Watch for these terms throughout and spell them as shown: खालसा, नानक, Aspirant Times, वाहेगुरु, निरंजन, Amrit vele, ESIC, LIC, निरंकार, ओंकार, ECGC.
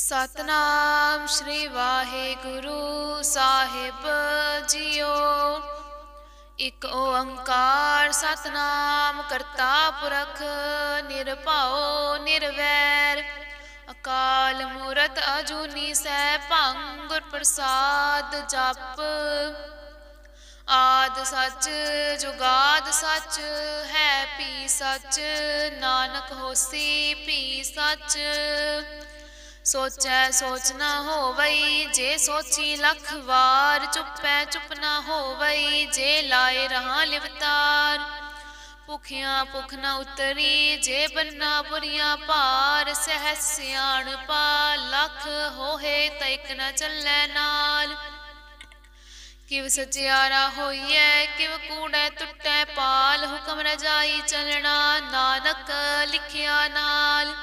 सतनाम श्री वाहेगुरु साहिब जियो। एक ओंकार सतनाम करता पुरख निरभाओ निरवैर। अकाल मूरत अजूनी सै भंग प्रसाद जप। आद सच जुगाद सच है पी सच, नानक होसी पी सच। सोचै सोच ना होवई जे सोची लख वार, चुपै चुप ना होवई जे लाए रहां लिवतार। भुखिया भुख ना उतरी जे बन्ना बुरिया पार, सहज सियाण पा लख होहे तैक न चलै नाल। किव सचियारा होइए किव कूड़े टुटै पाल, हुक्म रजाई चलना नानक लिखिया नाल।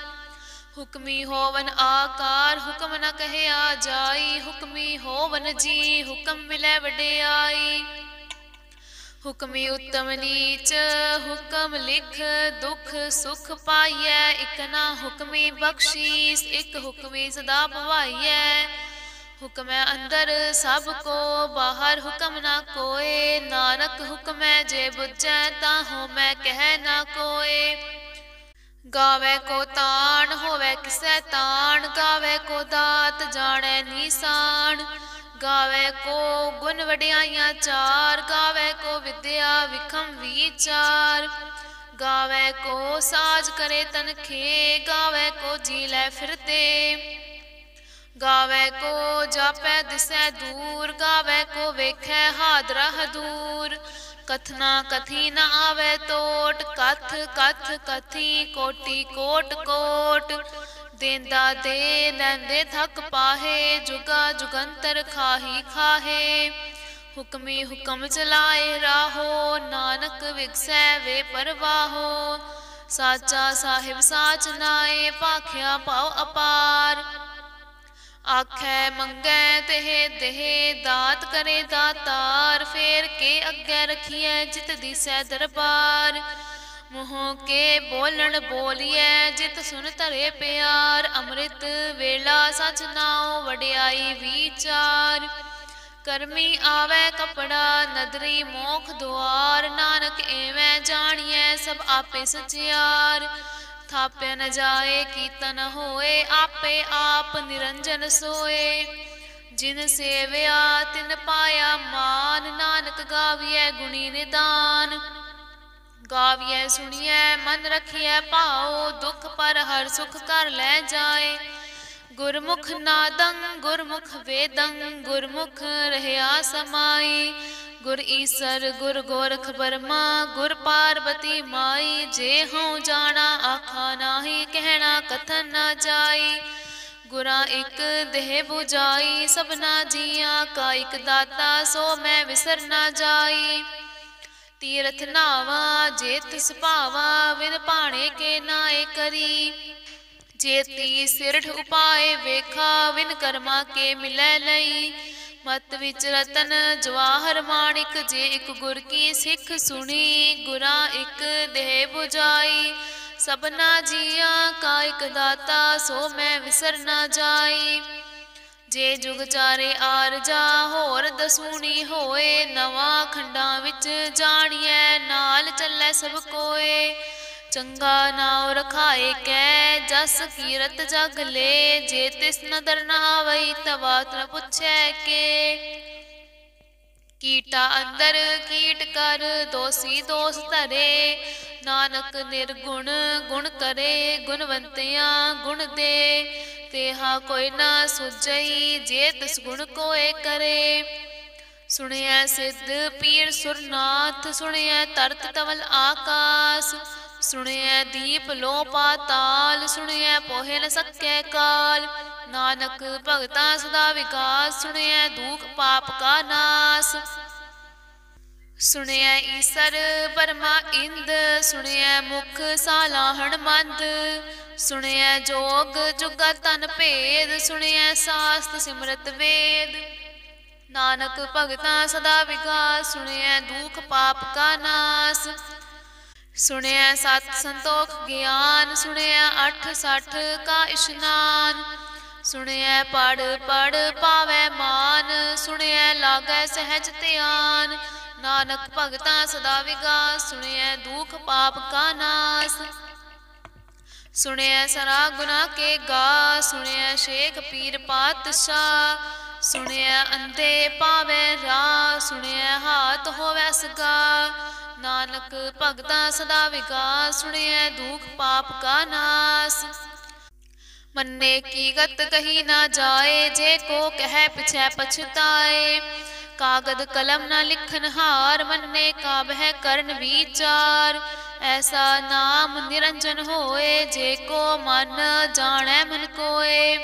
हुक्मी होवन आकार हुक्म न कहे आ जाई, हुक्मी होवन जी हुक्म मिले वड्याई। हुक्मी उत्तम नीच हुक्म लिख, दुख सुख पाइए इक ना हुक्मी बख्शीस, एक हुक्मी सदा भवाइए। हुक्म अंदर सब को बाहर हुक्म ना कोए, नानक हुक्म जे बुझै ताहू मैं कह ना कोए। गावे को तान होवे किसे तान, गावे को दात जाने निशान। गावे को गुण वड्याइयां चार, गावे को विद्या विखम विचार। गावे को साज करे तनखे, गावे को जी लै फिरते। गावे को जापै दिसै दूर, गावे को वेखै हादरा हदूर। कथना कथी न आवे तोट, कथ कथ कथी कोटि कोट कोट। देंदा दे लैंदे थक पाहे, जुगा जुगंतर खाही खाहे। हुक्मी हुक्म चलाए राहो, नानक विगसै वे परवाहो। साचा साहिब साच नाए, भाख्या पाओ अपार। आखै मंगै तेहे देहे, दात करे दातार। फेर के अग्गै रखिए जित दिसै दरबार। मुँह के बोलन बोलिए जित सुन धरे प्यार। अमृत वेला सच नाओ वड्याई विचार। करमी आवे कपड़ा नदरी मोख दुआर, नानक एवं जानिए सब आपे सचियार। थापे न जाए कीतन होए, आपे आप निरंजन सोए। जिन सेवया तिन पाया मान, नानक गाविए गुणी निदान। गाविए सुनिए मन रखिए पाओ, दुख पर हर सुख कर ले जाए। गुरमुख नादं गुरमुख वेदं, गुरमुख रहया समाई। गुर ईसर गुर गोरख बर्मा, गुर पार्वती माई। जे हूँ जाना आखा नाही, कहना कथन ना जाई। गुरा एक देह बुझाई, सबना जिया का एक दाता, सो मैं विसर ना जाई। तीर्थ नावा जे तिस पावा, बिन पाणे के नाए करी। जेती सिरठ उपाय वेखा, बिन कर्मा के मिलै लई। मत विच रतन जवाहर माणिक, जे एक गुर की सिख सुनी। गुरा एक देह बुझाई, सबना जिया का एक दाता, सो मैं विसर ना जाई। जे जुग चारे आरजा होर दसूनी होए, नवा खंडा विच जानिए नाल चलै सब कोए। चंगा नाव रखाए कै जस कीरत जग ले, जे तिस नदर ना आवई तवा न पुछे के। कीटा अंदर कीट कर दोषी दोष धरे, नानक निर्गुण गुण करे, गुणवंतिया गुण दे। तेहा कोई ना सुझई जे तिस गुण कोए करे। सुनिए सिद्ध पीर सुरनाथ, सुनिए तरत तवल आकाश। सुनिए दीप लो पाताल, सुनिए पोहे न सके काल। नानक भगता सदा विकास, सुनिए दुख पाप का नाश। सुनिए ईसर बर्मा इंद, सुनिए मुख सालाहण मंद। सुनिए जोग जुगा तन भेद, सुनिए सास्त सिमरत वेद। नानक भगता सदा विकास, सुनिए दुख पाप का नाश। सुनिए सत संतोख ज्ञान, सुनिए अठ सठ का इश्नान। सुनिए पढ़ पढ़ पावे मान, सुनिए लागे सहज ध्यान। नानक भगता सदा विगास, सुनिए दुख पाप का नास। सुनिए सरा गुना के गा, सुनिए शेख पीर पातशाह। सुनिए अंधे पावे राह, सुनिए हाथ होवे सगा। नानक भगता सदा विगास, सुनिए दुख पाप का नास। मन्ने की गत कही ना जाए, जे को कह पिछे पछताए। कागद कलम ना लिखनहार, मन्ने का बह करन विचार। ऐसा नाम निरंजन होए, जे को मन जाने मन कोए।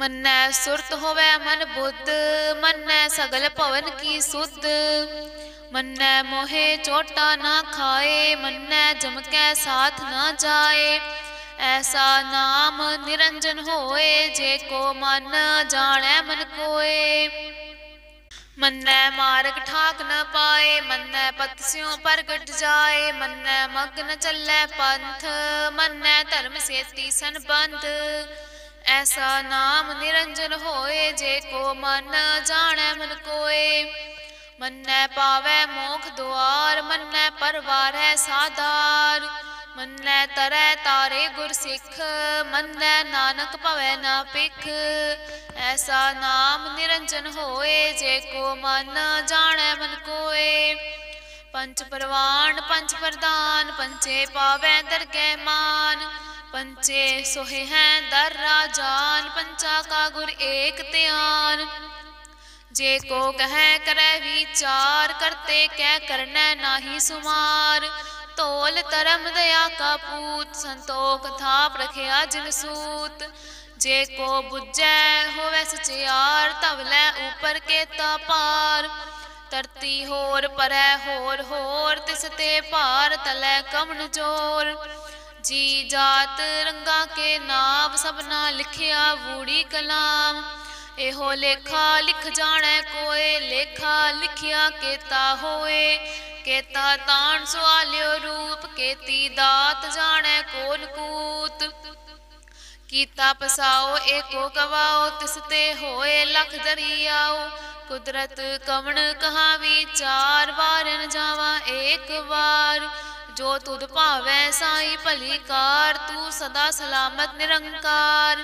मन्ने सुरत होवे मन बुद्ध, मन्ने सगल पवन की सुध। मन्ने मोहे चोटा ना खाए, मन्ने जमके साथ ना जाए। ऐसा नाम निरंजन होए, जे को मन जाने मन कोए। मन्ने मार्ग ठाक न पाए, मन्ने पत्स्यों प्रगट जाए। मन्ने मग्न चले पंथ, मन्ने धर्म सेती संबंध। ऐसा नाम निरंजन होए, जे को मन जाने मन कोए। मन्ने पावे मोख द्वार, मन्ने परवार है साधार। मन्ने तरै तारे गुरसिख, मन्ने नानक भवै ना भिख। ऐसा नाम निरंजन होए, जे को मन जाने मन कोए। पंच परवान पंच प्रधान, पंचे पावै दरगह मान। पंचे सोहे हैं दर राजान, पंचा का गुर एक ध्यान। जे को कह करै विचार, करते कह करने नाही सुमार। तोल तरम दया का पूत, संतोख थाप रखिया जिन सूत। जे को बुझै होवे सचियार, तवलै ऊपर के तापार। तरती होर परै होर होर, तिसते पार तलै कमन जोर। जी जात रंगा के नाम, सबना लिखिया बूढ़ी कलाम। एहो लेखा लिख जाने कोए, लेखा लिखिया केता होए। केता तान सुआलियो रूप, केती दात जाने कोन कूत। कीता पसाओ एको गवाओ, तिसते होए लख दरियाओ। कुदरत कमन कहा विचार, वारन जावा एक बार। जो तुद पावै साई भलीकार, तू सदा सलामत निरंकार।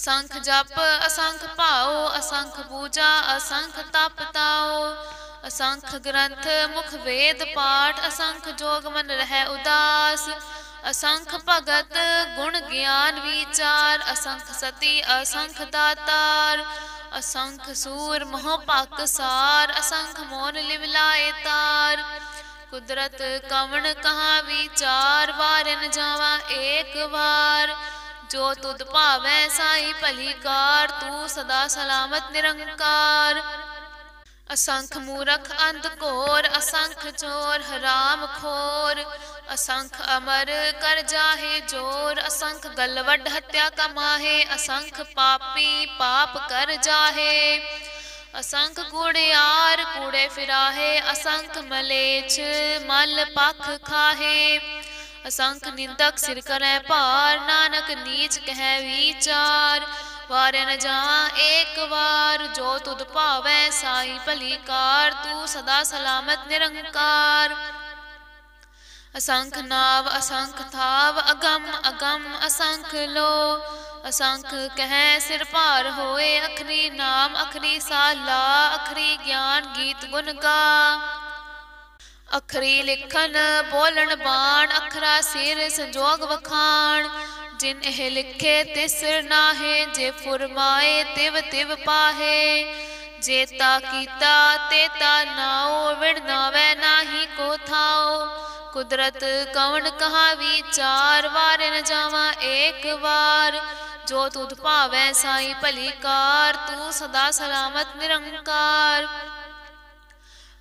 असंख जप असंख पाओ, असंख पूजा असंख तपताओ। असंख ग्रंथ मुख वेद पाठ, असंख जोग मन रहे उदास। असंख भगत गुण ज्ञान विचार, असंख सती असंख दातार। असंख सूर मोह पाकसार, असंख मोन लिवलाए तार। कुदरत कवन कहा विचार, वारन जावा एक बार। जो तुद भावै साई भलीकार, तू सदा सलामत निरंकार। असंख मूरख अंध घोर, असंख चोर हराम खोर। असंख अमर कर जाहे जोर, असंख गलवड हत्या कमाहे। असंख पापी पाप कर जाहे, असंख गुड़ियार कूड़े फिराहे। असंख मलेच मल पख खाहे। असंख निंदक सिर करै पार, नानक नीच कह विचार। वारन जावा एक बार, जो तुद भावै साई भलीकार, तू सदा सलामत निरंकार। असंख नाव असंख थाव, अगम अगम असंख लो। असंख कह सिर पार होए, अखरी नाम अखरी साला। अखरी ज्ञान गीत गुण गा। अखरी लिखन बोलन बाण, अखरा सिर संजोग वखाण। जिन एह लिखे तिसर नाहे, जे फुरमाए तिव तिव पाहे। जेता कीता तेता नाओ, विड़नावै नाही को थाओ। कुदरत कवन कहा विचार, वारन जावा एक बार। जो तुद भावै साई भलीकार, तू सदा सलामत निरंकार।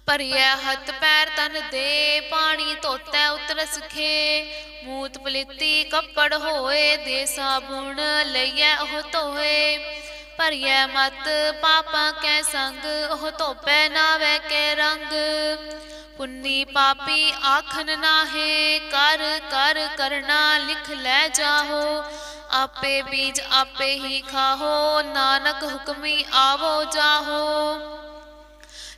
भरिया हथ पैर तन दे, पानी धोतै उतरस खे। मूत पलिती कपड़ होए, दे साबुन लइए ओह धोए। भरिया मत पापा कै संग, ओह धोपै नावै कै रंग। पुन्नी पापी आखन नाहे, कर कर करना लिख लै जाहो। आपे बीज आपे ही खाहो, नानक हुक्मी आवो जाहो।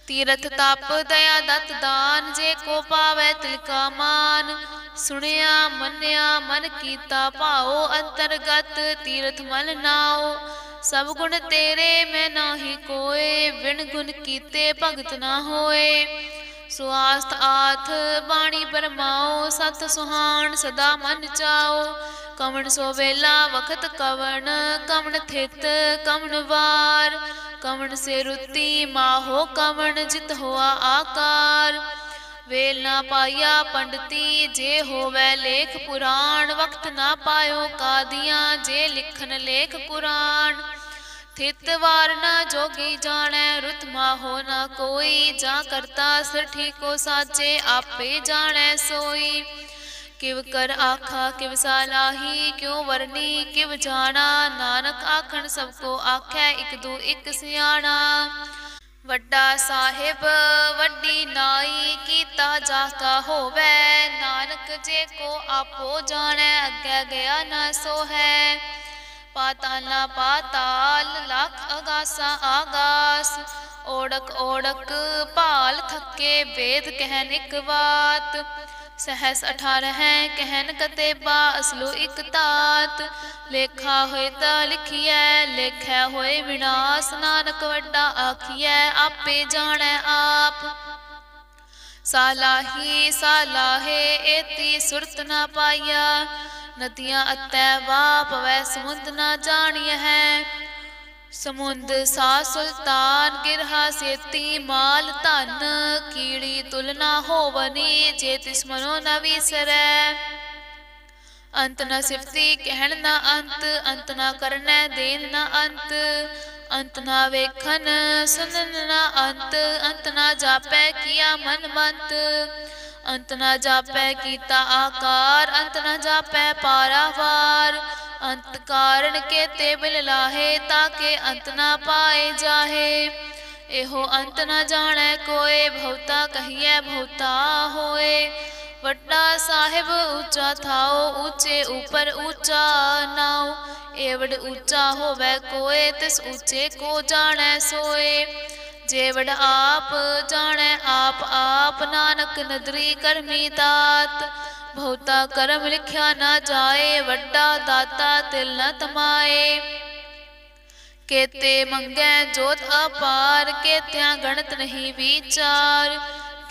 तीरथ ताप दया दत दान, जे को पावै तिल का मान। सुनिया मन्या मन कीता पाओ, अंतर्गत तीर्थ मल नाओ। सब गुण तेरे मैं नाही कोए, बिन गुण कीते भगत ना होए। सुआस्थ आथ बाणी परमाओ, सत सुहान सदा मन चाओ। कमन सो वेला वखत कवन, कमन थित कमन वार। कमन से रुति माहो कमन, जित हुआ आकार। वेल ना पाया पंडिती, जे होवै लेख पुराण। वक्त ना पायो कादियाँ, जे लिखन लेख कुरान। थित वार ना जोगी जाने, रुत माहो ना कोई। जा करता सिर ठीको साचे, आपे जाने सोई। किव कर आखा किव सालाही, क्यों वरनी किव जाना। नानक आखन सबको आखै, एक दू एक सियाणा। वड्डा साहिब वड्डी नाई, कीता जाका होवै। नानक जे को आपो जाने, अग्गै गया ना सोहै। पाताला पाताल लाख अगासा आगास। ओड़क ओड़क पाल थके, वेद कहन एक बात। सहस 18 कहन कतेबा, असलो एक तात। लेखा होए ता लिखिए, लेखा होए विनाश। नानक वड्डा आखिए, आपे जाने आप। सालाही सालाहे एती सुरत ना पाया। नदियां अतै वाप वै, समुंद ना जानिए है। समुंद सा सुल्तान गिरहा सेती माल धन। कीड़ी तुलना होवनी, जे तिस मनो न विसरै। अंत न सिफती कहन न अंत, अंत न करनै देन न अंत। अंत न वेखन सुनन न अंत, अंत न जापै किया मन मंत। अंत न जापै कीता आकार, अंत न जापै पारावार। अंत कारण के ते बिल लाहे, ताके अंत ना पाए जाहे। एहो अंत ना जाने कोए, बहुता कहिए बहुता होए। वड्डा साहिब ऊंचा थाओ, ऊंचे ऊपर ऊंचा नाओ। एवड ऊंचा होवे कोए, तिस ऊंचे को जाने सोए। जेवड आप जाने आप, नानक नदरी करमी तात। बहुता कर्म लिखिया ना जाए, वड्डा दाता तिल न तमाए। केते मंगै जोत अपार, केत्या गणत नहीं विचार।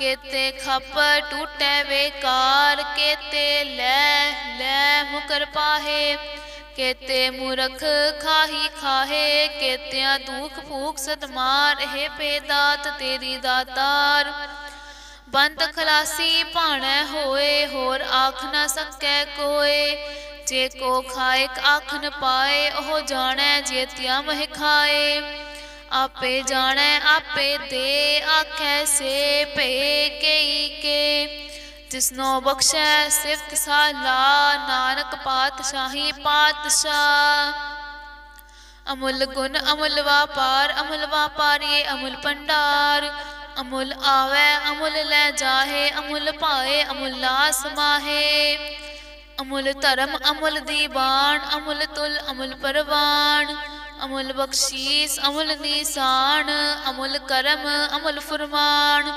केते खप टूटै बेकार, केते लै लै मुकर पाहे। केते मूरख खाही खाहे, केत्या दुख भूख सदमार। हे पेदात तेरी दातार, बंद खलासी भाणै होए। होर आख ना सकै कोए, जे को खाए आख न पाए। ओह जाने जे त्या मह खाए, आपे जाने आपे दे। आखै से पे कई के, जिसनो बख्शै सिफत साला। नानक पातशाही पातशाह, अमुल गुण अमुल वापार। अमुल वापारिये अमुल भंडार। अमुल आवे अमुल लै जाहे, अमुल पाए अमुल लास माहे। अमुल धर्म अमुल दीवान, अमुल तुल अमुल परवान। अमुल बख्शीस अमुल निशान, अमुल करम अमुल फुरमान।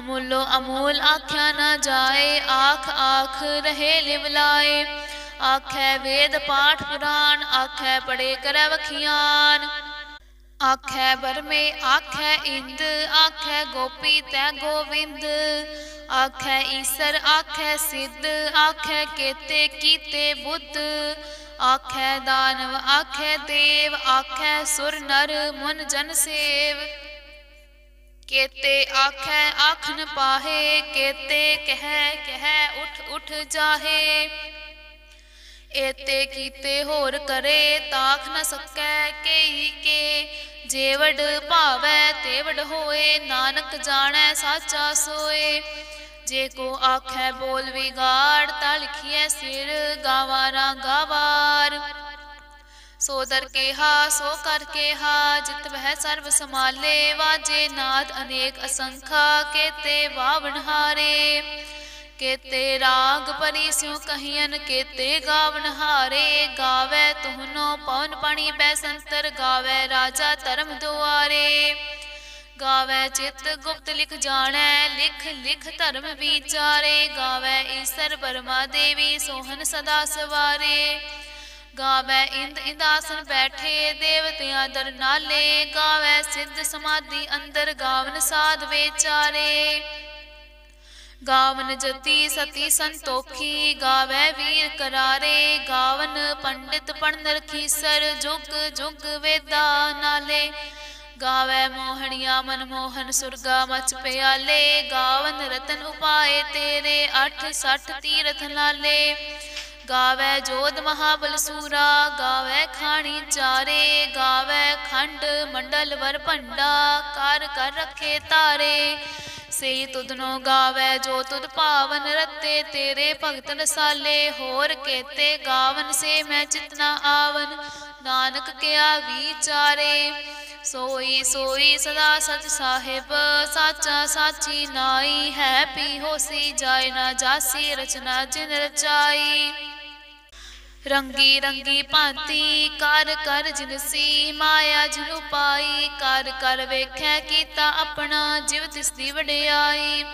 अमुलो अमूल आख्या ना जाए, आख आख रहे लिवलाए। आखै वेद पाठ पुराण, आखै पढ़े करै वखियान। आखै बरमे आखै इंद, आखै गोपी तै गोविंद। आखै ईसर आखै सिद्ध, आखै केते कीते बुद्ध। आखै दानव आखै देव, आखै सुर नर मुन जन सेव। केते आखै आखन पाहे, केते कहै कहै उठ उठ जाहे। एते कीते होर करे, ताख न सकै कई के। जेवड भावै तेवड होए, नानक जाणै साचा सोए। जे को आखै बोल विगाड़, ता लिखिए सिर गावारा गावार। सो दर केहा सो कर केहा, जित वह सर्व समाले। वाजे नाद अनेक असंखा, केते वावनहारे। केते राग परी स्यों कहियन केते गावन हारे। गावे तुहनो पवन पणी बैसंतर गावे राजा धर्म दुआरे। गावे चित गुप्त लिख जाने लिख लिख धर्म विचारे। गावे ईश्वर परमा देवी सोहन सदा सवारे। गावे इंद इंदासन बैठे देवतिया दर नाले। गावे सिद्ध समाधि अंदर गावन साध बेचारे। गावन जति सती संतोखी गावे वीर करारे। गावन पंडित पंडर खीसर जुग जुग वेदा नाले। गावे मोहनिया मनमोहन सुरगा मच प्याले। गावन रतन उपाय तेरे अठ सठ तीरथ लाले। गावे जोध महाबल सूरा गावे खानी चारे। गावे खंड मंडल वर भंडा कर कर रखे तारे। से तुदनो गावे जो तुद पावन रते तेरे भगत रसाले। होर केते गावन से मैं चितना आवन नानक क्या विचारे। सोई सोई सदा सच साहिब साचा साची नाई। है पी होसी जाय ना जासी रचना जिन रचाई। रंगी रंगी भांति कर कर जिनसी माया जिनु पाई। कर कर वेखै कीता अपना जीव तिसदी वडियाई।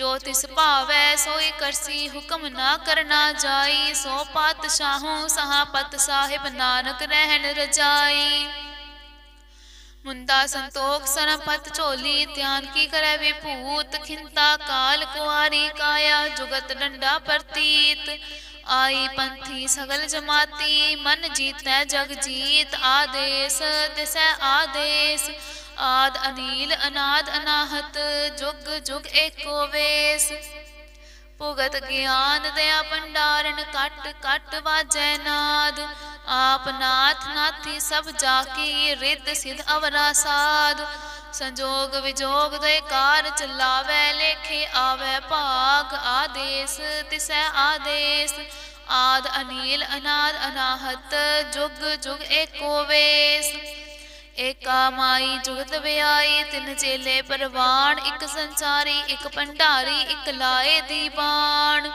जो तिस भावै सोई करसी हुक्म ना करना जाई। सो पातशाहों सहापत साहिब नानक रहन रजाई। मुंदा संतोख सरपत चोली त्यान की करे विभूत। खिंता काल कुआरी काया जुगत डंडा प्रतीत। आई पंथी सगल जमाती मन जीतै जग जीत। आदेश दिसै आदेश आद अनील अनाद अनाहत जुग जुग एको वेस। भुगत ज्ञान दया भंडारण कट कट वाजै नाद। आप नाथ नाथी सब जाकी रिद सिद्ध अवरा साध। संजोग विजोग दे कार चलावे लेखे आवे भाग। आदेश तिसै आदेश आद अनील अनाद अनाहत जुग जुग एको वेस। एका माई जुगत व्याई तिन चेले परवान। इक संसारी इक भंडारी इक लाए दीवान।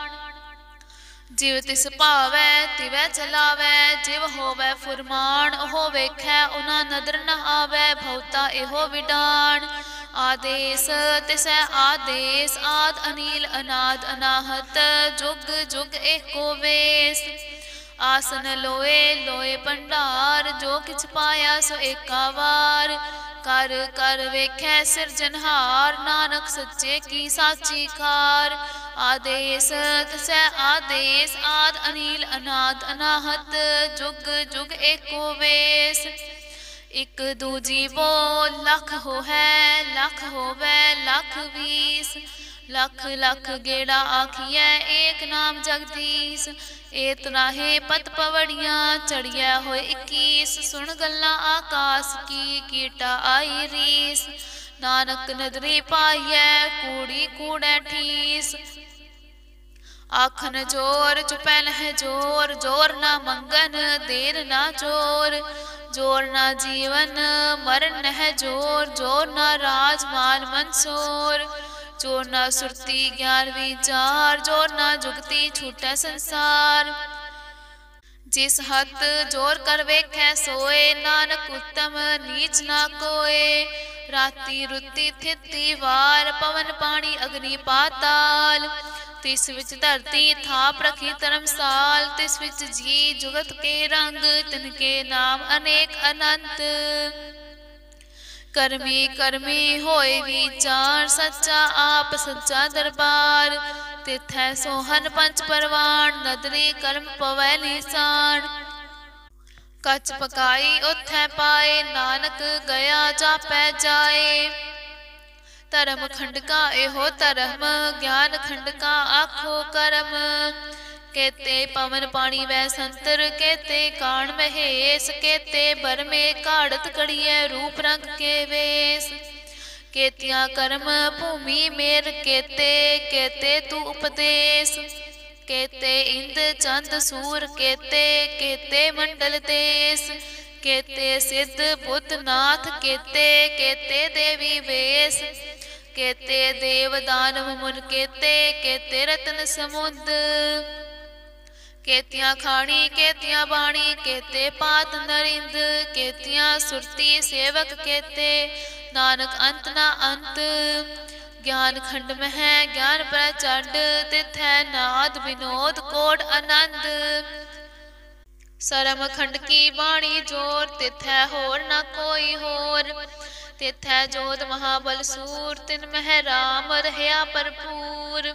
जीव तिस भावै तिवै चलावै जिव होवै फुरमान। ओहो वेखै उना नदर न आवै भौता एहो विडान। आदेश तिसै आदेश आद अनील अनाद अनाहत जुग जुग एको वेस। आसन लोए लोए भंडार जो किछ पाया सो एका वार। कर कर वेखै सिरजनहार नानक सच्चे की साची कार। आदेश तिसै आदेश आद अनील अनाद अनाहत जुग जुग एको वेस। इक दूजी बो लख हो है लख होवै लख बीस। लख लख गेड़ा आखिए एक नाम जगदीश। एतना है पत पवड़िया चढ़िया हो 21। सुन गल्ला आकाश की कीटा आई रीस। नानक नदरी पाइए कूड़ी कूड़े ठीस। आखन जोर चुपैल है जोर जोर ना मंगन देर ना जोर। जोर ना जीवन मरण है जोर जोर ना राज मान मंसोर। जोर ना सुरती ज्ञान विचार जोर ना जुगती छूटे संसार। जिस हत जोर कर वेखै सोए नानक उत्तम नीच ना कोए। राती रुती थिती वार पवन पानी अग्नि पाताल। तिस विच धरती थाप रखी धर्मसाल। तिस विच जी जुगत के रंग तिनके नाम अनेक अनंत। कर्मी कर्मी होए विचार सच्चा आप सच्चा दरबार। तिथै सोहन पंच परवान नदरी कर्म पवै निसान। कच पकाई उथै पाए नानक गया जापै जाए। धर्म खंड का एहो धर्म ज्ञान खंड का आखो कर्म। केते पवन पानी वै संतर केते कान महेश। केते बरमे काड़त कड़िए रूप रंग के वेश। केतिया कर्म भूमि मेर केते केते तू उपदेश। केते इंद चंद सूर केते केते मंडल देश। केते सिद्ध बुद्ध नाथ केते केते देवी वेश। कहते देव दानव मुन कहते रतन समुद केतिया खाणी केतिया बाणी केते पात नरिंद केतिया सुरती सेवक केते नानक अंत ना अंत ज्ञान खंड में है ज्ञान प्रचंड तिथ है नाद विनोद कोड आनंद सरम खंड की बाणी जोर तिथ है होर ना कोई होर तिथ है जोध महाबल सूर तिन मह राम रहया भरपूर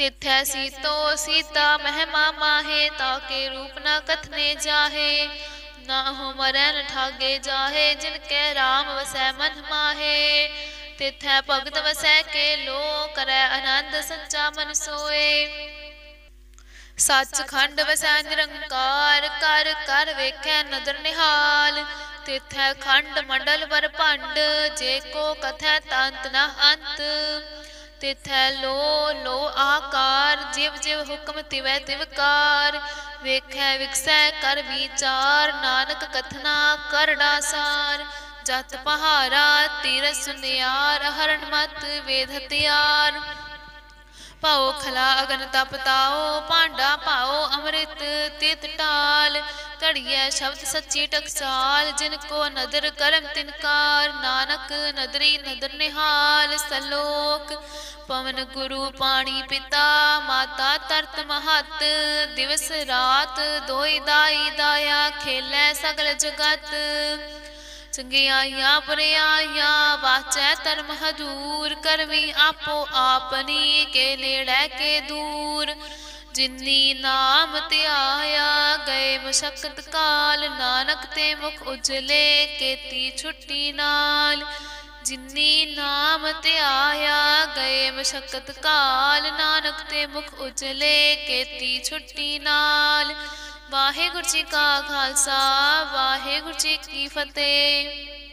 तिथ्य सीतो सीता महिमा माहे ताके रूप न कथने जाहे ना हो मरन ठागे जाहे जिनके राम वसै मन माहे तिथ्य भगत वसै के लो करे आनंद संचा मन सोए सचखंड वसै निरंकार कर कर वेखे नदर निहाल तिथ्य खंड मंडल बरपंड जे को कथै तंत न अंत तिथै लो लो आकार जिव जिव हुक्म तिवै तिवकार वेखै विकसै कर विचार नानक कथना कर डासार जत पहारा तिर सुनियार हरण मत वेद हथियार पाओ खला अगन तप ताओ पांडा पाओ अमृत तित टाल कड़िया शब्द सच्ची टकसाल जिनको नदर करम तिनकार नानक नदरी नदर निहाल सलोक पवन गुरु पाणी पिता माता तरत महत दिवस रात दोई दाई दाया खेलै सगल जगत चंगियाया बरियाया वाचै धर्म हदूर करवी आपो आपनी के नेड़े के दूर जिन्नी नाम ते आया गए मशक्कत काल नानक ते मुख उजले केती छुट्टी नाल जिन्नी नाम ते आया गए मशक्कत काल नानक ते मुख उजले केती छुट्टी नाल वाहेगुरु जी का खालसा वाहेगुरु जी की फतेह।